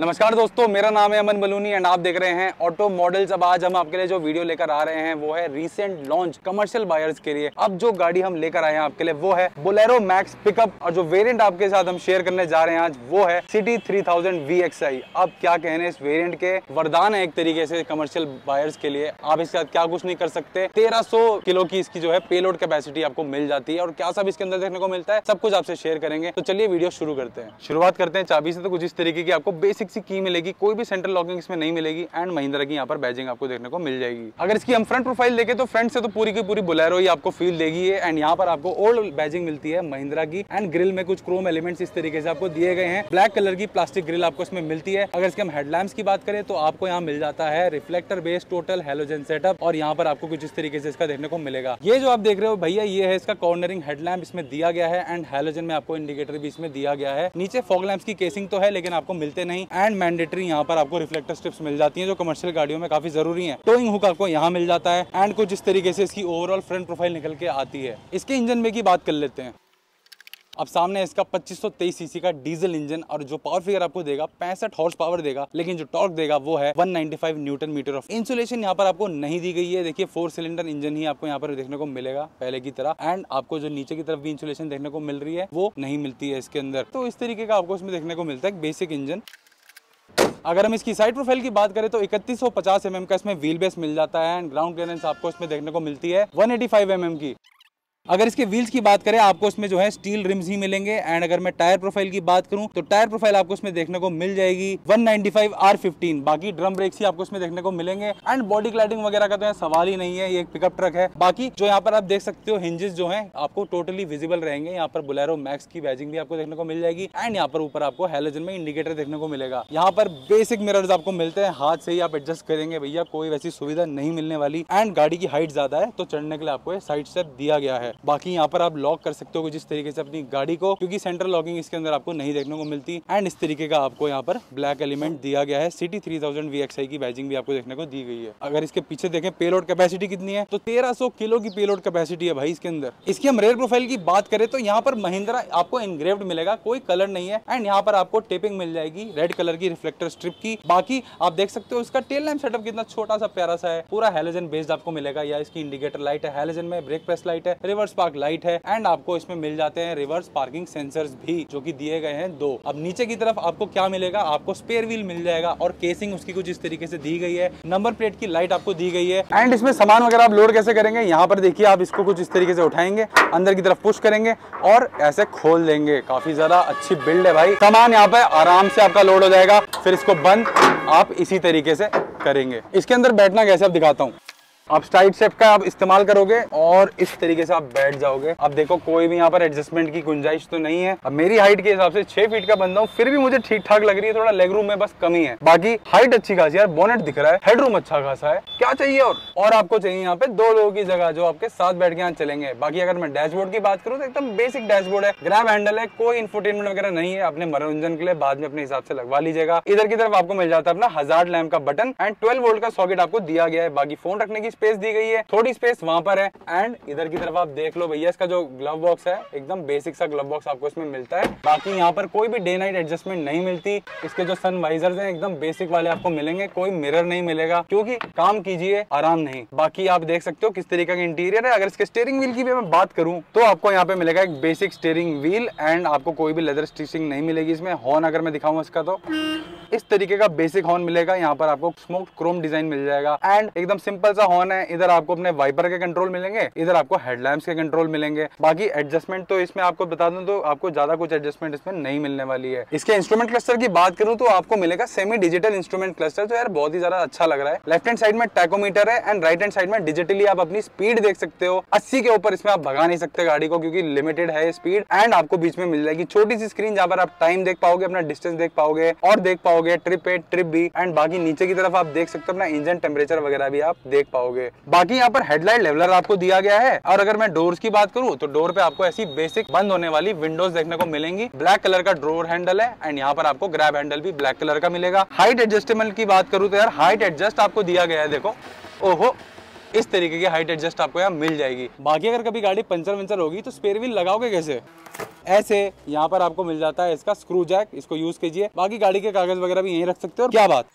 नमस्कार दोस्तों, मेरा नाम है अमन बलूनी एंड आप देख रहे हैं ऑटो मॉडल्स। अब आज हम आपके लिए जो वीडियो लेकर आ रहे हैं वो है रीसेंट लॉन्च कमर्शियल बायर्स के लिए। अब जो गाड़ी हम लेकर आए हैं आपके लिए वो है बोलेरो मैक्स पिकअप, और जो वेरिएंट आपके साथ हम शेयर करने जा रहे हैं आज वो है सिटी 3000 VXI। अब क्या कहने, इस वेरियंट के वरदान है एक तरीके से कमर्शियल बायर्स के लिए। आप इसके साथ क्या कुछ नहीं कर सकते। 1300 किलो की इसकी जो है पेलोड कैपेसिटी आपको मिल जाती है, और क्या सब इसके अंदर देखने को मिलता है सब कुछ आपसे शेयर करेंगे। तो चलिए वीडियो शुरू करते हैं। शुरुआत करते हैं चाबी से। तो कुछ इस तरीके की आपको बेसिक की मिलेगी, कोई भी सेंट्रल लॉकिंग इसमें नहीं मिलेगी, एंड महिंद्रा की यहाँ पर बैजिंग आपको देखने को मिल जाएगी। अगर इसकी हम फ्रंट प्रोफाइल देखें तो फ्रंट से तो पूरी की पूरी बोलेरो ही आपको फील देगी, एंड यहाँ पर आपको ओल्ड बैजिंग मिलती है महिंद्रा की, एंड ग्रिल में कुछ क्रोम एलिमेंट्स इस तरीके से आपको दिए गए हैं। ब्लैक कलर की प्लास्टिक ग्रिल आपको इसमें मिलती है। अगर इसके हम हेडलैम्प्स की बात करें तो आपको यहाँ मिल जाता है reflector based total halogen setup, और यहाँ पर आपको कुछ इस तरीके से इसका देखने को मिलेगा। ये जो आप देख रहे हो भैया, ये है इसका कॉर्नरिंग हेडलैम्प इसमें दिया गया है, एंड हेलोजन में आपको इंडिकेटर भी इसमें दिया गया है। नीचे फॉग लैम्प्स की केसिंग तो है लेकिन आपको मिलते नहीं, एंड मैंडेटरी यहाँ पर आपको रिफ्लेक्टर स्ट्रिप्स मिल जाती हैं जो कमर्शियल गाड़ियों में काफी जरूरी हैं। टोइंग हुक आपको यहाँ मिल जाता है, एंड कुछ इस तरीके से इसकी ओवरऑल फ्रंट प्रोफाइल निकल के आती है। इसके इंजन में की बात कर लेते हैं। अब सामने इसका 2523 सीसी का डीजल इंजन, और जो पावर फिगर आपको देगा 65 हॉर्स पावर देगा, लेकिन जो टॉर्क देगा वो है 195 न्यूटन मीटर ऑफ। इंसुलेशन यहाँ पर आपको नहीं दी गई है। देखिए 4 सिलेंडर इंजन ही आपको यहाँ पर देखने को मिलेगा पहले की तरह, एंड आपको जो नीचे की तरफ भी इंसुलेशन देखने को मिल रही है वो नहीं मिलती है इसके अंदर। तो इस तरीके का आपको इसमें देखने को मिलता है बेसिक इंजन। अगर हम इसकी साइड प्रोफाइल की बात करें तो 3150 mm का इसमें व्हील बेस मिल जाता है, एंड ग्राउंड क्लियरेंस आपको इसमें देखने को मिलती है 185 mm की। अगर इसके व्हील्स की बात करें आपको इसमें जो है स्टील रिम्स ही मिलेंगे, एंड अगर मैं टायर प्रोफाइल की बात करूं तो टायर प्रोफाइल आपको इसमें देखने को मिल जाएगी 195 R15, बाकी ड्रम ब्रेक्स ही आपको इसमें देखने को मिलेंगे, एंड बॉडी क्लैडिंग वगैरह का तो यहाँ सवाल ही नहीं है, ये एक पिकअप ट्रक है। बाकी जो यहाँ पर आप देख सकते हो हिंजेस जो है आपको टोटली विजिबल रहेंगे। यहाँ पर बोलेरो मैक्स की बैजिंग भी आपको देखने को मिल जाएगी, एंड यहाँ पर ऊपर आपको हेलोजन में इंडिकेटर देखने को मिलेगा। यहाँ पर बेसिक मिरर्स आपको मिलते हैं, हाथ से ही आप एडजस्ट करेंगे भैया, कोई वैसी सुविधा नहीं मिलने वाली। एंड गाड़ी की हाइट ज्यादा है तो चढ़ने के लिए आपको साइड स्टेप दिया गया है। बाकी यहाँ पर आप लॉक कर सकते हो जिस तरीके से अपनी गाड़ी को, क्योंकि सेंट्रल लॉकिंग इसके अंदर आपको नहीं देखने को मिलती, एंड इस तरीके का आपको यहाँ पर ब्लैक एलिमेंट दिया गया है। सिटी 3000 VXI की बैजिंग भी आपको देखने को दी गई है। अगर इसके पीछे देखें पेलोड कैपेसिटी कितनी है तो 1300 किलो की पेलोड कैपेसिटी है भाई इसके अंदर। इसकी हम रेयर प्रोफाइल की बात करें तो यहाँ पर महिंद्रा आपको एनग्रेव्ड मिलेगा, कोई कलर नहीं है, एंड यहाँ पर आपको टेपिंग मिल जाएगी रेड कलर की रिफ्लेक्टर स्ट्रिप की। बाकी आप देख सकते हो इसका टेल लैम्प सेटअप कितना छोटा सा प्यारा सा है, पूरा हेलोजन बेस्ड आपको मिलेगा। या इसकी इंडिकेटर लाइट है, हेलोजन में ब्रेक प्रेस लाइट है, रिवर्स पार्क लाइट है, एंड आपको इसमें मिल जाते हैं रिवर्स पार्किंग सेंसर्स भी, जो कि दिए गए हैं 2। अब नीचे की तरफ आपको क्या मिलेगा, आपको स्पेयर व्हील मिल जाएगा, और केसिंग उसकी कुछ इस तरीके से दी गई है, नंबर प्लेट की लाइट आपको दी गई है। एंड इसमें सामान वगैरह आप लोड कैसे करेंगे, यहाँ पर देखिए आप इसको कुछ इस तरीके से उठाएंगे, अंदर की तरफ पुश करेंगे और ऐसे खोल देंगे। काफी ज्यादा अच्छी बिल्ड है भाई, सामान यहाँ पे आराम से आपका लोड हो जाएगा। फिर इसको बंद आप इसी तरीके से करेंगे। इसके अंदर बैठना कैसे आप दिखाता हूँ। आप साइड स्टेप का आप इस्तेमाल करोगे और इस तरीके से आप बैठ जाओगे। अब देखो कोई भी यहाँ पर एडजस्टमेंट की गुंजाइश तो नहीं है। अब मेरी हाइट के हिसाब से 6 फीट का बंदा हूँ, फिर भी मुझे ठीक ठाक लग रही है, थोड़ा लेग रूम में बस कमी है, बाकी हाइट अच्छी खासी यार, बोनेट दिख रहा है, हेड रूम अच्छा खासा है। क्या चाहिए और आपको चाहिए यहाँ पे 2 लोगों की जगह जो आपके साथ बैठ के यहाँ चलेंगे। बाकी अगर मैं डैशबोर्ड की बात करूँ तो एकदम बेसिक डैशबोर्ड है, ग्रैब हैंडल है, कोई इंफोटेनमेंट वगैरह नहीं है, अपने मनोरंजन के लिए बाद में अपने हिसाब से लगवा लीजिएगा। इधर की तरफ आपको मिल जाता है अपना हजार्ड लैम्प का बटन, एंड 12 वोल्ट का सॉकेट आपको दिया गया है। बाकी फोन रखने की स्पेस दी गई है, थोड़ी स्पेस वहां पर है। एंड इधर की तरफ आप देख लो भैया, इसका जो ग्लव बॉक्स है एकदम बेसिक सा ग्लव बॉक्स आपको इसमें मिलता है। बाकी यहाँ पर कोई भी डे नाइट एडजस्टमेंट नहीं मिलती। इसके जो सन वाइजर्स हैं एकदम बेसिक वाले आपको मिलेंगे, कोई मिरर नहीं मिलेगा, क्योंकि काम कीजिए आराम नहीं। बाकी आप देख सकते हो किस तरीके का इंटीरियर है। अगर इसके स्टीयरिंग व्हील की भी मैं बात करूँ तो आपको यहाँ पे मिलेगा एक बेसिक स्टीयरिंग व्हील, एंड आपको कोई भी लेदर स्टिचिंग नहीं मिलेगी इसमें। हॉर्न अगर मैं दिखाऊँ इसका तो इस तरीके का बेसिक हॉर्न मिलेगा, यहाँ पर आपको स्मोक्ड क्रोम डिजाइन मिल जाएगा, एंड एकदम सिंपल सा हॉर्न है। इधर आपको अपने वाइपर के कंट्रोल मिलेंगे, इधर आपको हेडलैम्प्स के कंट्रोल मिलेंगे। बाकी एडजस्टमेंट तो इसमें आपको बता दूं तो आपको ज्यादा कुछ एडजस्टमेंट इसमें नहीं मिलने वाली है। इसके इंस्ट्रूमेंट क्लस्टर की बात करूं तो आपको मिलेगा सेमी डिजिटल इंस्ट्रूमेंट क्लस्टर, तो यार बहुत ही ज्यादा अच्छा लग रहा है। लेफ्ट हैंड साइड में टैकोमीटर है, एंड राइट हैंड साइड में डिजिटली आप अपनी स्पीड देख सकते हो। 80 के ऊपर इसमें आप भगा नहीं सकते गाड़ी को, क्योंकि लिमिटेड है स्पीड। एंड आपको बीच में मिल जाएगी छोटी सी स्क्रीन जहाँ पर आप टाइम देख पाओगे, अपना डिस्टेंस देख पाओगे, और देख पाओगे trip A trip B. And बाकी नीचे की तरफ आप देख सकते हो अपना इंजन टेम्परेचर वगैरह भी आप देख पाओगे। बाकी यहाँ पर हेडलाइट लेवलर आपको दिया गया है। और अगर मैं डोर्स की बात करूँ तो डोर पे आपको ऐसी बेसिक बंद होने वाली विंडोज देखने को मिलेंगी। ब्लैक कलर का डोर हैंडल है, एंड यहाँ पर आपको ग्रैब हैंडल भी ब्लैक कलर का मिलेगा। हाइट एडजस्टमेंट की बात करूँ तो यार हाइट एडजस्ट आपको दिया गया है, देखो ओहो इस तरीके की हाइट एडजस्ट आपको यहाँ मिल जाएगी। बाकी अगर कभी गाड़ी पंचर वंचर होगी तो स्पेयर व्हील लगाओगे कैसे? ऐसे यहाँ पर आपको मिल जाता है इसका स्क्रू जैक, इसको यूज कीजिए। बाकी गाड़ी के कागज वगैरह भी यहीं रख सकते हो। क्या बात,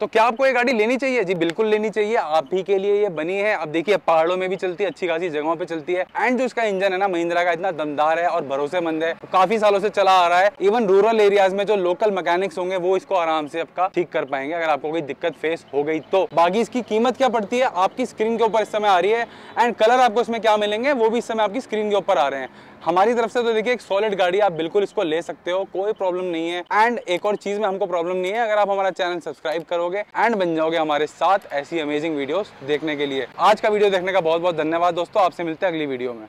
तो क्या आपको ये गाड़ी लेनी चाहिए? जी बिल्कुल लेनी चाहिए, आप ही के लिए ये बनी है। अब देखिए पहाड़ों में भी चलती है, अच्छी खासी जगहों पे चलती है। एंड जो इसका इंजन है ना महिंद्रा का, इतना दमदार है और भरोसेमंद है, काफी सालों से चला आ रहा है। इवन रूरल एरियाज में जो लोकल मैकेनिक्स होंगे वो इसको आराम से आपका ठीक कर पाएंगे अगर आपको कोई दिक्कत फेस हो गई तो। बाकी इसकी कीमत क्या पड़ती है आपकी स्क्रीन के ऊपर इस समय आ रही है, एंड कलर आपको इसमें क्या मिलेंगे वो भी इस समय आपकी स्क्रीन के ऊपर आ रहे हैं। हमारी तरफ से तो देखिए एक सॉलिड गाड़ी, आप बिल्कुल इसको ले सकते हो, कोई प्रॉब्लम नहीं है। एंड एक और चीज में हमको प्रॉब्लम नहीं है, अगर आप हमारा चैनल सब्सक्राइब करोगे एंड बन जाओगे हमारे साथ ऐसी अमेजिंग वीडियोस देखने के लिए। आज का वीडियो देखने का बहुत बहुत धन्यवाद दोस्तों, आपसे मिलते हैं अगली वीडियो में।